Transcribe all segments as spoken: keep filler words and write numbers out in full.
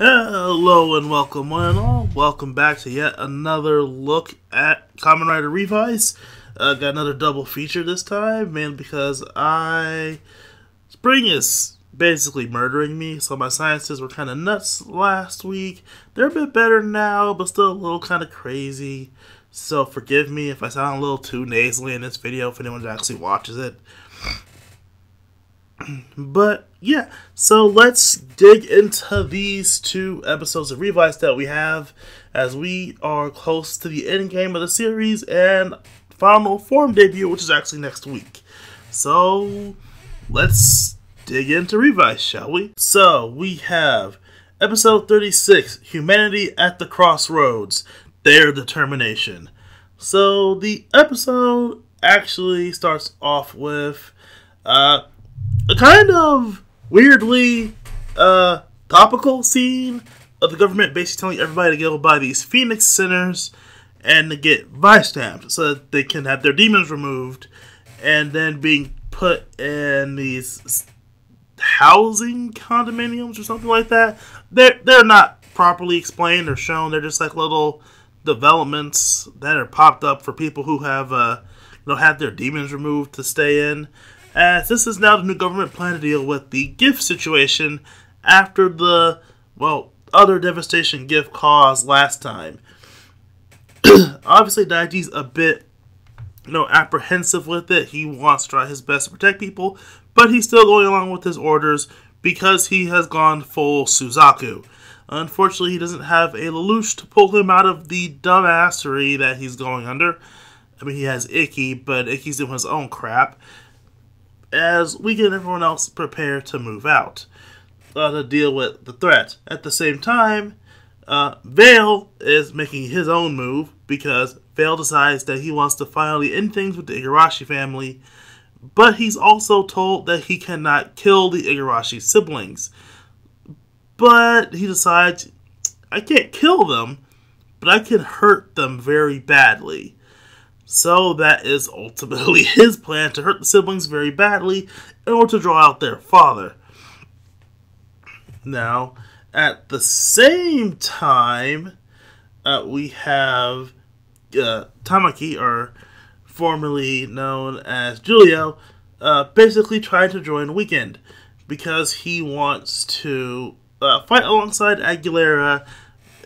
Hello and welcome one and all. Welcome back to yet another look at Kamen Rider Revice. Uh, got another double feature this time, man, because I... Spring is basically murdering me, so my sciences were kind of nuts last week. They're a bit better now, but still a little kind of crazy. So forgive me if I sound a little too nasally in this video, if anyone actually watches it. But yeah, so let's dig into these two episodes of Revice that we have, as we are close to the end game of the series and final form debut, which is actually next week. So let's dig into Revice, shall we? So we have episode thirty-six, Humanity at the Crossroads, Their Determination. So the episode actually starts off with uh a kind of weirdly uh, topical scene of the government basically telling everybody to go buy these Phoenix centers and to get Vice stamps so that they can have their demons removed, and then being put in these housing condominiums or something like that. They're, they're not properly explained or shown. They're just like little developments that are popped up for people who have uh, you know, had their demons removed to stay in. As this is now the new government plan to deal with the Giff situation after the, well, other devastation Giff caused last time. Obviously, Daiji's a bit, you know, apprehensive with it. He wants to try his best to protect people, but he's still going along with his orders because he has gone full Suzaku. Unfortunately, he doesn't have a Lelouch to pull him out of the dumbassery that he's going under. I mean, he has Ikki, but Ikki's doing his own crap. As we get everyone else prepared to move out uh, to deal with the threat. At the same time, uh, Vail is making his own move because Vail decides that he wants to finally end things with the Igarashi family, but he's also told that he cannot kill the Igarashi siblings. But he decides, I can't kill them, but I can hurt them very badly. So that is ultimately his plan, to hurt the siblings very badly in order to draw out their father. Now, at the same time, uh, we have uh, Tamaki, or formerly known as Julio, uh, basically trying to join Weekend because he wants to uh, fight alongside Aguilera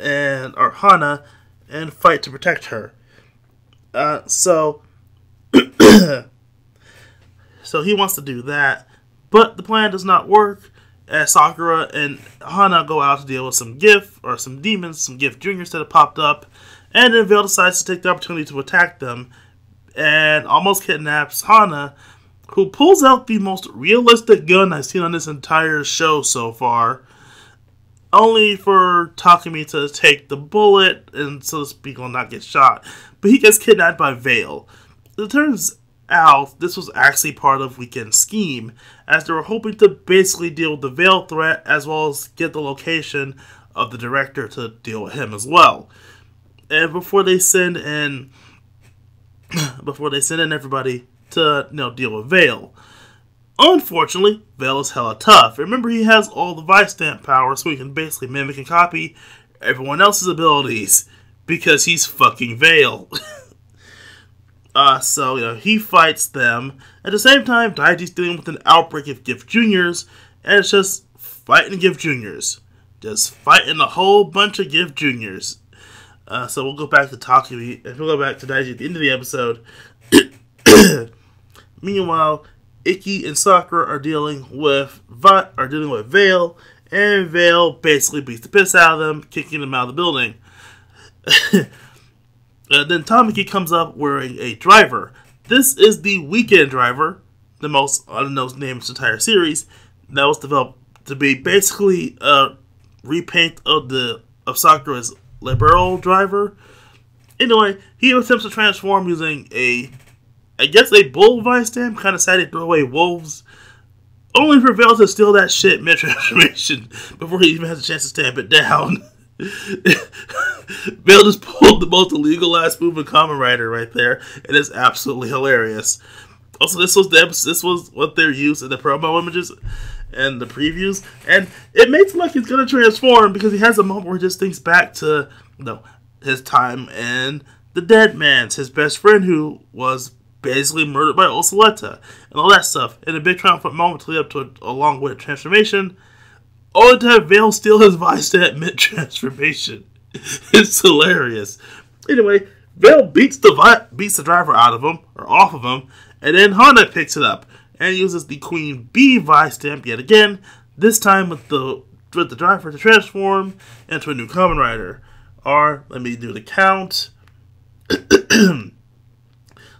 and Arhana and fight to protect her. Uh, so, so he wants to do that, but the plan does not work, as Sakura and Hana go out to deal with some Giff, or some demons, some Gift Juniors that have popped up, and then Vail decides to take the opportunity to attack them, and almost kidnaps Hana, who pulls out the most realistic gun I've seen on this entire show so far, only for Takumi to take the bullet and, so to speak, will not get shot. But he gets kidnapped by Vail. It turns out this was actually part of Weekend's scheme, as they were hoping to basically deal with the Vail threat as well as get the location of the director to deal with him as well. And before they send in, before they send in everybody to, you know, deal with Vail. Unfortunately, Vail is hella tough. Remember, he has all the Vice stamp power, so he can basically mimic and copy everyone else's abilities because he's fucking Vail. uh, so, you know, he fights them. At the same time, Daiji's dealing with an outbreak of Gift Juniors, and it's just fighting Gift Juniors. Just fighting a whole bunch of Gift Juniors. Uh, so we'll go back to Takumi, and we'll go back to Daiji at the end of the episode. Meanwhile, Ikki and Sakura are dealing with Va are dealing with Vail, and Vail basically beats the piss out of them, kicking them out of the building. And then Tamaki comes up wearing a driver. This is the Weekend driver, the most unknown name in this entire series, that was developed to be basically a repaint of the of Sakura's Liberal driver. Anyway, he attempts to transform using a, I guess, a bull Vice stamp, kind of sad to throw away wolves, only for Vail to steal that shit mid-transformation before he even has a chance to stamp it down. Vail just pulled the most illegal ass move in Kamen Rider right there, and it's absolutely hilarious. Also, this was the episode, this was what they used in the promo images, and the previews, and it makes it like he's gonna transform, because he has a moment where he just thinks back to, you know, his time and the Deadman's, his best friend who was basically murdered by Osaleta, and all that stuff. In a big triumphant moment to lead up to a, a long way of transformation, only to have Vail steal his Vice at mid-transformation. It's hilarious. Anyway, Vail beats the vi beats the driver out of him, or off of him, and then Hana picks it up and uses the Queen Bee Vice stamp yet again, this time with the with the driver to transform into a new Kamen Rider. Or, let me do the count.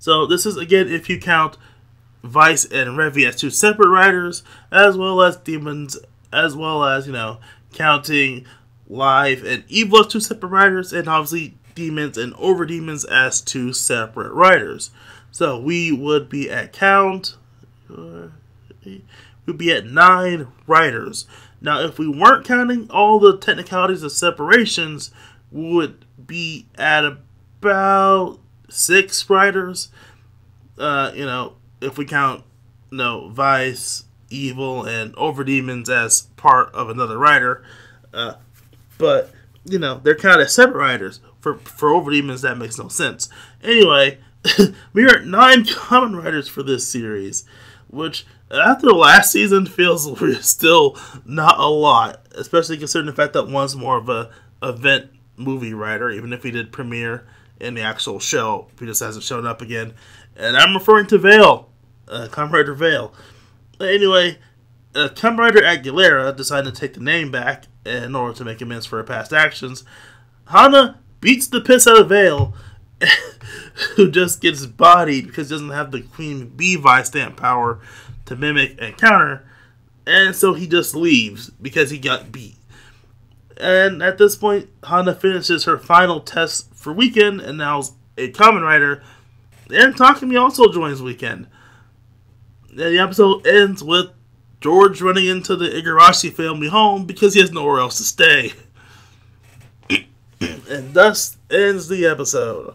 So this is, again, if you count Vice and Revi as two separate riders, as well as Demons, as well as, you know, counting Live and Evil as two separate riders, and obviously Demons and Overdemons as two separate riders. So we would be at count, we'd be at nine riders. Now, if we weren't counting all the technicalities of separations, we would be at about six riders. Uh, you know, if we count, you know, Vice, Evil, and Overdemons as part of another rider. Uh, but, you know, they're kind of separate riders. For, for Overdemons, that makes no sense. Anyway, we are at nine Kamen Riders for this series, which, after last season, feels we're still not a lot, especially considering the fact that one's more of a event movie writer, even if he did premiere in the actual show, he just hasn't shown up again. And I'm referring to Vail, uh, Kamen Rider Vail. Anyway, uh, Kamen Rider Aguilera decided to take the name back in order to make amends for her past actions. Hana beats the piss out of Vail, who just gets bodied because he doesn't have the Queen Bee Vice stamp power to mimic and counter, and so he just leaves because he got beat. And at this point, Hana finishes her final test for Weekend and now's a Kamen Rider, and Takumi also joins Weekend. And the episode ends with George running into the Igarashi family home because he has nowhere else to stay. And thus ends the episode.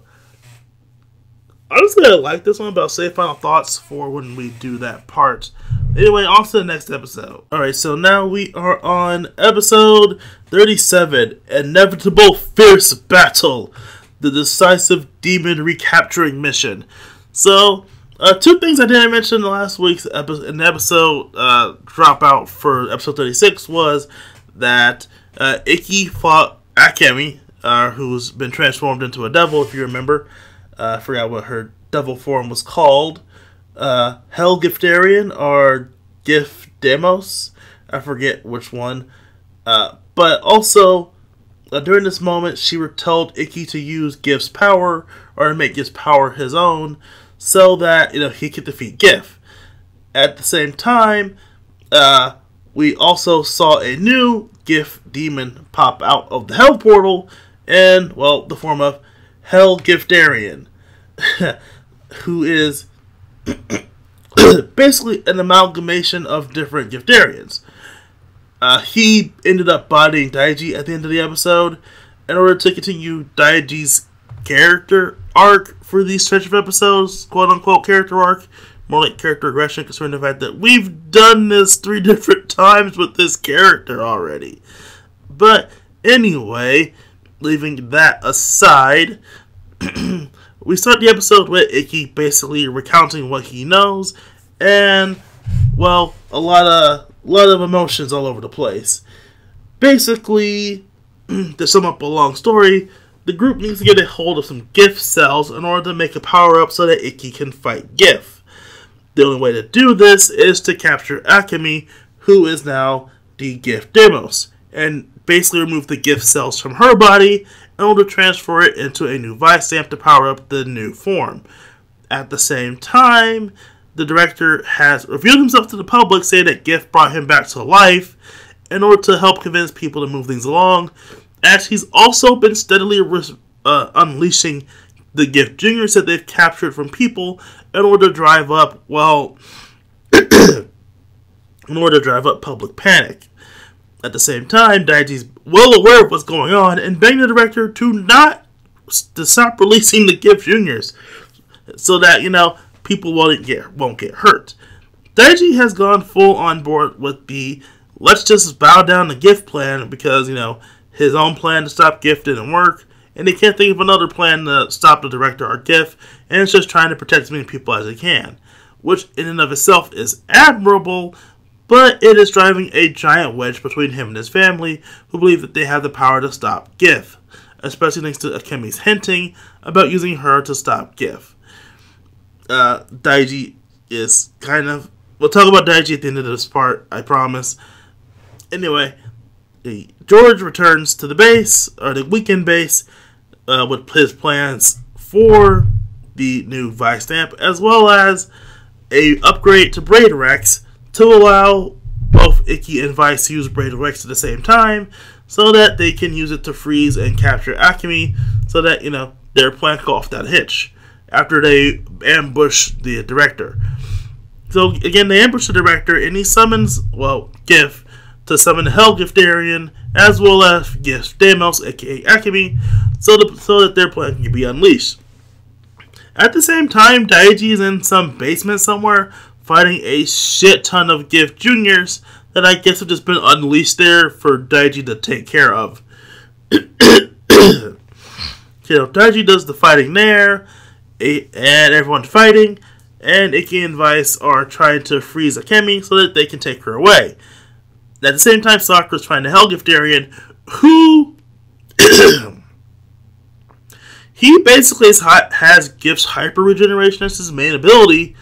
Honestly, I like this one, but I'll save final thoughts for when we do that part. Anyway, on to the next episode. Alright, so now we are on episode thirty-seven, Inevitable Fierce Battle, the Decisive Demon Recapturing Mission. So, uh, two things I didn't mention in last week's episode, in the episode uh, dropout for episode thirty-six, was that uh, Ikki fought Akemi, uh, who's been transformed into a devil, if you remember. Uh, I forgot what her devil form was called. Uh, Hell Giffterrian or Giff Demos. I forget which one. Uh, but also, uh, during this moment, she told Ikki to use Giff's power, or make Giff's power his own, so that, you know, he could defeat Giff. At the same time, uh, we also saw a new Giff demon pop out of the Hell portal, and, well, the form of Hell Giffterrian, who is basically an amalgamation of different Giftarians. Uh, he ended up bodying Daiji at the end of the episode in order to continue Daiji's character arc for these stretch of episodes, quote-unquote character arc, more like character regression, concerning the fact that we've done this three different times with this character already. But anyway, leaving that aside, we start the episode with Ikki basically recounting what he knows, and, well, a lot of lot of emotions all over the place. Basically, to sum up a long story, the group needs to get a hold of some Giff cells in order to make a power-up so that Ikki can fight Giff. The only way to do this is to capture Akemi, who is now the Giff Demos, and basically remove the Giff cells from her body in order to transfer it into a new Vice stamp to power up the new form. At the same time, the director has revealed himself to the public, saying that Giff brought him back to life in order to help convince people to move things along, as he's also been steadily uh, unleashing the Gift Juniors that they've captured from people in order to drive up, well, in order to drive up public panic. At the same time, Daiji's well aware of what's going on and begging the director to not to stop releasing the Gift Juniors so that, you know, people won't get won't get hurt. Daiji has gone full on board with the let's just bow down to Gift plan because, you know, his own plan to stop Gift didn't work, and he can't think of another plan to stop the director or Gift, and it's just trying to protect as many people as he can, which in and of itself is admirable, but it is driving a giant wedge between him and his family, who believe that they have the power to stop Giff, especially thanks to Akemi's hinting about using her to stop Giff. Uh, Daiji is kind of... We'll talk about Daiji at the end of this part, I promise. Anyway, George returns to the base, or the Weekend base, uh, with his plans for the new Vice stamp, as well as a upgrade to Braid Rex, to allow both Ikki and Vice to use Braid Rex at the same time, so that they can use it to freeze and capture Akemi, so that, you know, their plan go off that hitch, after they ambush the director. So, again, they ambush the director, and he summons, well, Giff, to summon Hell Giffterrian, as well as Gift Stamos, aka Akemi, so, the, so that their plan can be unleashed. At the same time, Daiji is in some basement somewhere, fighting a shit ton of Gift Juniors that I guess have just been unleashed there for Daiji to take care of. You know, Daiji does the fighting there, and everyone's fighting, and Ikki and Vice are trying to freeze Akemi so that they can take her away. At the same time, Sakura's trying to Hell Giffterrian, who... he basically has Gift's hyper-regeneration as his main ability,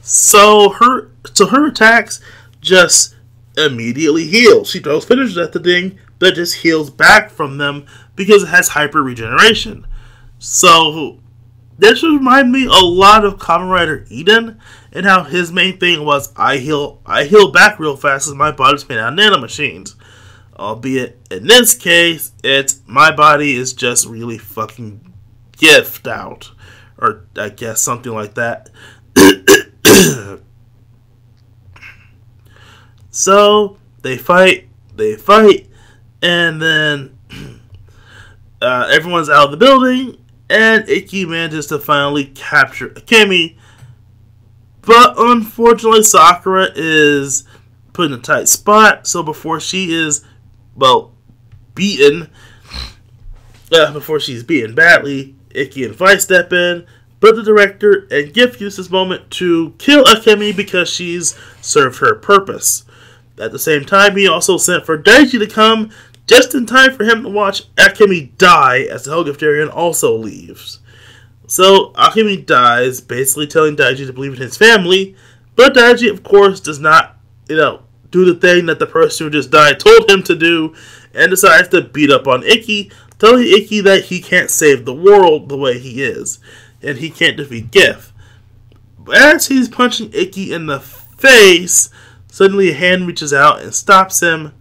So her so her attacks just immediately heal. She throws finishers at the thing, but just heals back from them because it has hyper regeneration. So this reminds me a lot of Kamen Rider Eden and how his main thing was I heal I heal back real fast as my body's made out of nanomachines. Albeit in this case, it's my body is just really fucking gift out. Or I guess something like that. So they fight, they fight, and then uh, everyone's out of the building, and Ikki manages to finally capture Akemi. But unfortunately, Sakura is put in a tight spot. So before she is, well, beaten, uh, before she's beaten badly, Ikki and Vice step in. But the director and Giff use this moment to kill Akemi because she's served her purpose. At the same time, he also sent for Daiji to come just in time for him to watch Akemi die as the Hell Giffterrian also leaves. So Akemi dies, basically telling Daiji to believe in his family, but Daiji, of course, does not, you know, do the thing that the person who just died told him to do, and decides to beat up on Ikki, telling Ikki that he can't save the world the way he is, and he can't defeat Giff. As he's punching Ikki in the face, suddenly a hand reaches out and stops him,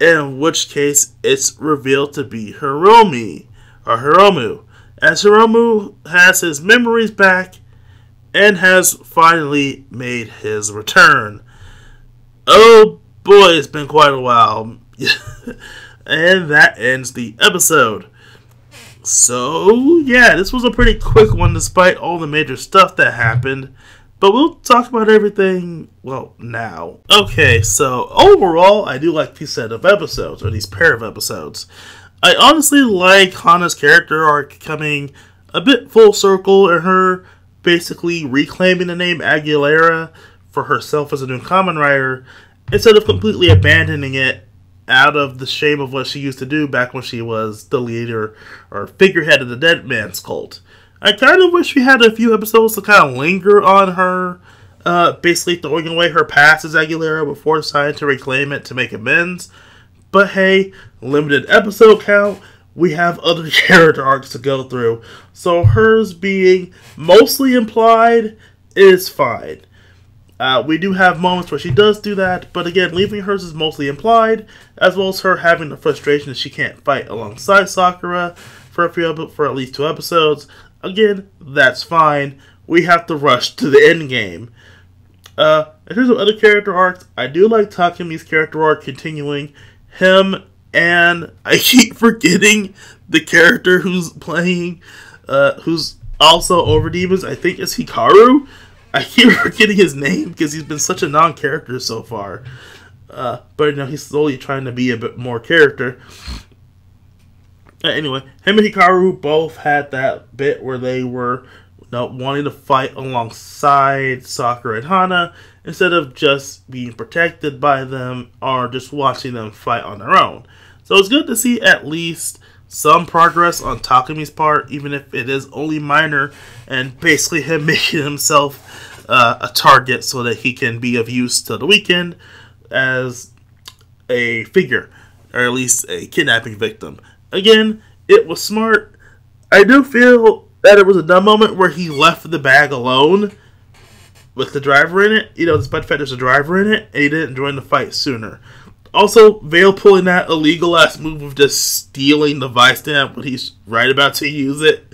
in which case it's revealed to be Hiromu, or Hiromu, as Hiromu has his memories back and has finally made his return. Oh boy, it's been quite a while. And that ends the episode. So, yeah, this was a pretty quick one despite all the major stuff that happened. But we'll talk about everything, well, now. Okay, so overall, I do like these set of episodes, or these pair of episodes. I honestly like Hana's character arc coming a bit full circle, and her basically reclaiming the name Aguilera for herself as a new Kamen Rider, instead of completely abandoning it out of the shame of what she used to do back when she was the leader or figurehead of the Deadman's cult. I kind of wish we had a few episodes to kind of linger on her, uh, basically throwing away her past as Aguilera before deciding to reclaim it to make amends. But hey, limited episode count, we have other character arcs to go through, so hers being mostly implied is fine. Uh, we do have moments where she does do that, but again, leaving hers is mostly implied, as well as her having the frustration that she can't fight alongside Sakura for a few, for at least two episodes. Again, that's fine. We have to rush to the end game. Uh, in terms of other character arcs, I do like Takumi's character arc continuing. Him and I keep forgetting the character who's playing, uh, who's also Overdemons. I think it's Hikaru. I keep forgetting his name because he's been such a non-character so far. Uh, but now he's slowly trying to be a bit more character. Uh, anyway, him and Hikaru both had that bit where they were you know, wanting to fight alongside Sakura and Hana instead of just being protected by them or just watching them fight on their own. So it's good to see at least some progress on Takumi's part, even if it is only minor, and basically him making himself uh, a target so that he can be of use to the Weekend as a figure, or at least a kidnapping victim. Again, it was smart. I do feel that it was a dumb moment where he left the bag alone with the driver in it, you know, despite the fact there's a driver in it, and he didn't join the fight sooner. Also, Vail pulling that illegal-ass move of just stealing the Vice stamp when he's right about to use it.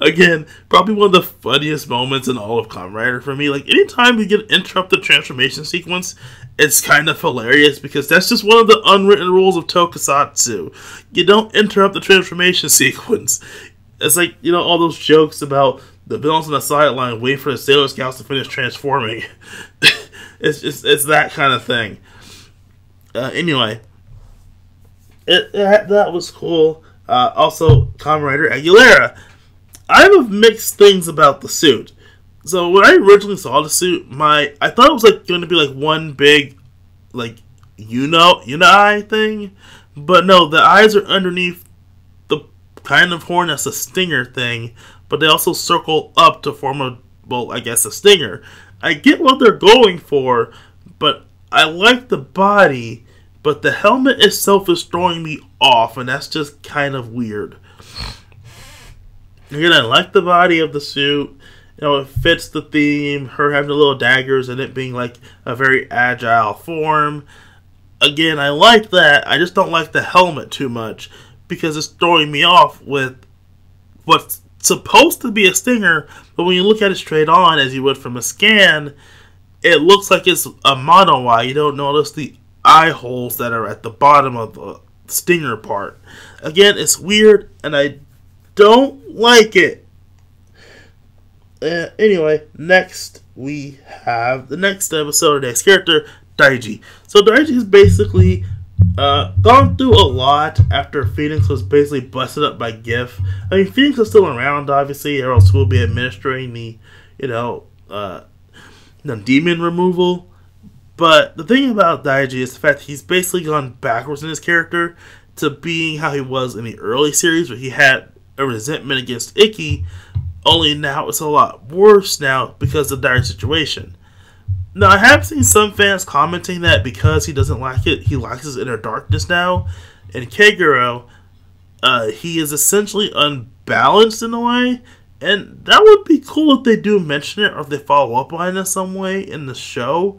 Again, probably one of the funniest moments in all of Kamen Rider for me. Like, anytime you get interrupt the transformation sequence, it's kind of hilarious because that's just one of the unwritten rules of Tokusatsu. You don't interrupt the transformation sequence. It's like, you know, all those jokes about the villains on the sideline waiting for the Sailor Scouts to finish transforming. It's just, it's that kind of thing. Uh, anyway, it, it, that was cool. Uh, also, Kamen Rider Aguilera. I have mixed things about the suit. So when I originally saw the suit, my I thought it was like going to be like one big, like you know, you know, eye thing. But no, the eyes are underneath the kind of horn that's a stinger thing. But they also circle up to form a, well, I guess a stinger. I get what they're going for, but I like the body, but the helmet itself is throwing me off, and that's just kind of weird. Again, I like the body of the suit. You know, it fits the theme, her having the little daggers and it being like a very agile form. Again, I like that. I just don't like the helmet too much because it's throwing me off with what's supposed to be a stinger, but when you look at it straight on, as you would from a scan, it looks like it's a mono eye. You don't notice the eye holes that are at the bottom of the stinger part. Again, it's weird, and I don't like it. Uh, anyway, next we have the next episode, the next character, Daiji. So Daiji's basically uh, gone through a lot after Phoenix was basically busted up by Giff. I mean, Phoenix is still around, obviously, or else we'll be administering the, you know, uh, the demon removal, but the thing about Daiji is the fact that he's basically gone backwards in his character to being how he was in the early series where he had a resentment against Ikki, only now it's a lot worse now because of Daiji's situation. Now I have seen some fans commenting that because he doesn't like it, he lacks his inner darkness now, and Kagero, uh, he is essentially unbalanced in a way. And that would be cool if they do mention it or if they follow up on it in some way in the show.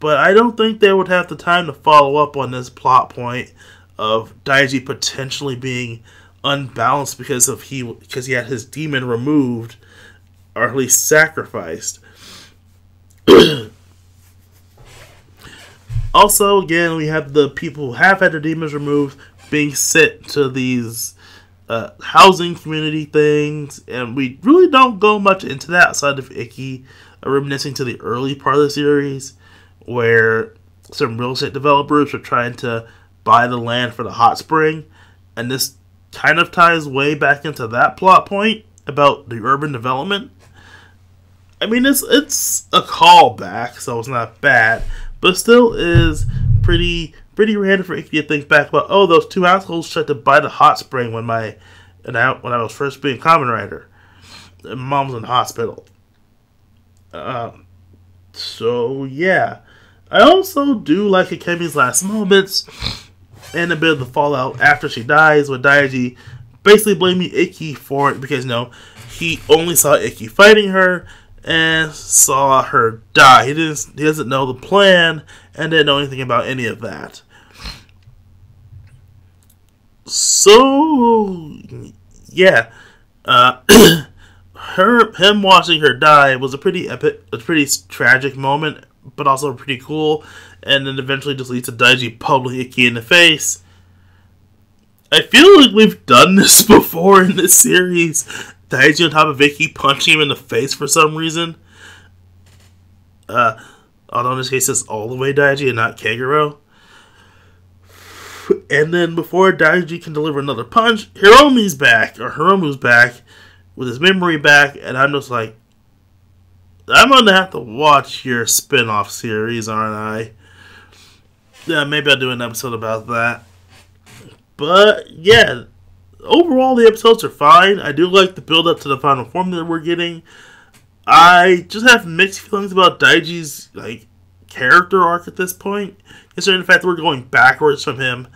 But I don't think they would have the time to follow up on this plot point of Daiji potentially being unbalanced because of he because he had his demon removed or at least sacrificed. Also, again, we have the people who have had their demons removed being sent to these Uh, housing community things, and we really don't go much into that outside of Ikki, uh, reminiscing to the early part of the series where some real estate developers were trying to buy the land for the hot spring, and this kind of ties way back into that plot point about the urban development. I mean, it's, it's a callback, so it's not bad, but still is pretty Pretty random for Ikki to think back about, oh, those two assholes tried to buy the hot spring when my and I, when I was first being Kamen Rider. And Mom's in the hospital. Um, so, yeah. I also do like Akemi's last moments and a bit of the fallout after she dies with Daiji basically blaming Ikki for it because, you know, he only saw Ikki fighting her and saw her die. He didn't. He doesn't know the plan and didn't know anything about any of that. So yeah, uh, her him watching her die was a pretty epic, a pretty tragic moment, but also pretty cool. And then eventually just leads to Daiji publicly Ikki in the face. I feel like we've done this before in this series. Daiji on top of Ikki punching him in the face for some reason. Uh, although in this case it's all the way Daiji and not Kagero. And then before Daiji can deliver another punch, Hiromu's back, or Hiromu's back, with his memory back, and I'm just like, I'm going to have to watch your spin-off series, aren't I? Yeah, maybe I'll do an episode about that. But, yeah, overall the episodes are fine. I do like the build-up to the final form that we're getting. I just have mixed feelings about Daiji's, like, character arc at this point, considering the fact that we're going backwards from him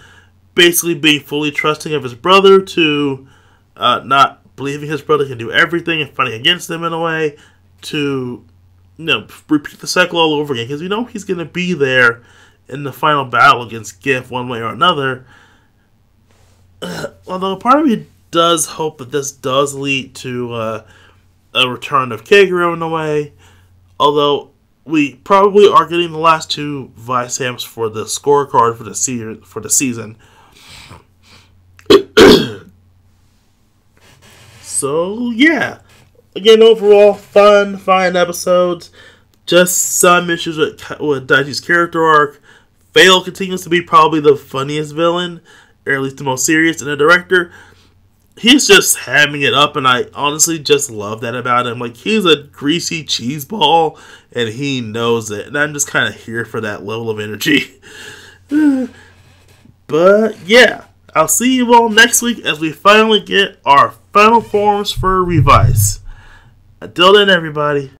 basically being fully trusting of his brother to uh, not believing his brother can do everything and fighting against him in a way, to, you know, repeat the cycle all over again, because we know he's going to be there in the final battle against Giff one way or another. Uh, although part of me does hope that this does lead to uh, a return of Kagero in a way, although we probably are getting the last two Vistamps for the scorecard for the se for the season. So yeah, again, overall fun, fine episodes. Just some issues with with Daiji's character arc. Vail continues to be probably the funniest villain, or at least the most serious, and the director, he's just hamming it up, and I honestly just love that about him. Like, he's a greasy cheese ball, and he knows it. And I'm just kind of here for that level of energy. But, yeah. I'll see you all next week as we finally get our final forms for Revice. Until then, everybody.